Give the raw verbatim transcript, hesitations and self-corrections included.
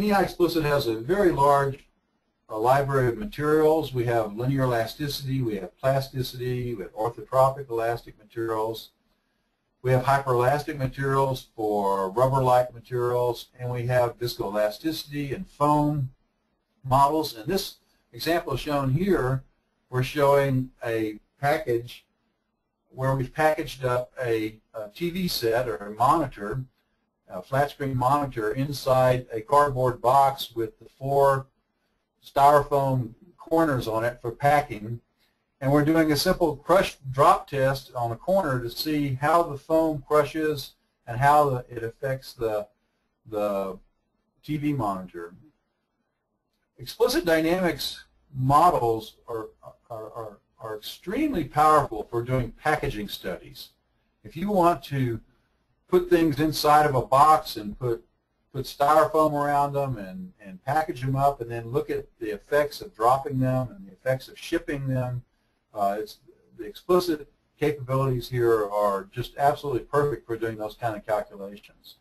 NEi Explicit has a very large uh, library of materials. We have linear elasticity, we have plasticity, we have orthotropic elastic materials, we have hyperelastic materials for rubber-like materials, and we have viscoelasticity and foam models. And this example shown here, we're showing a package where we've packaged up a, a T V set or a monitor, a flat screen monitor, inside a cardboard box with the four styrofoam corners on it for packing. And we're doing a simple crush drop test on a corner to see how the foam crushes and how it affects the, the T V monitor. Explicit Dynamics models are, are, are, are extremely powerful for doing packaging studies. If you want to put things inside of a box and put, put styrofoam around them and, and package them up and then look at the effects of dropping them and the effects of shipping them, uh, it's, the explicit capabilities here are just absolutely perfect for doing those kind of calculations.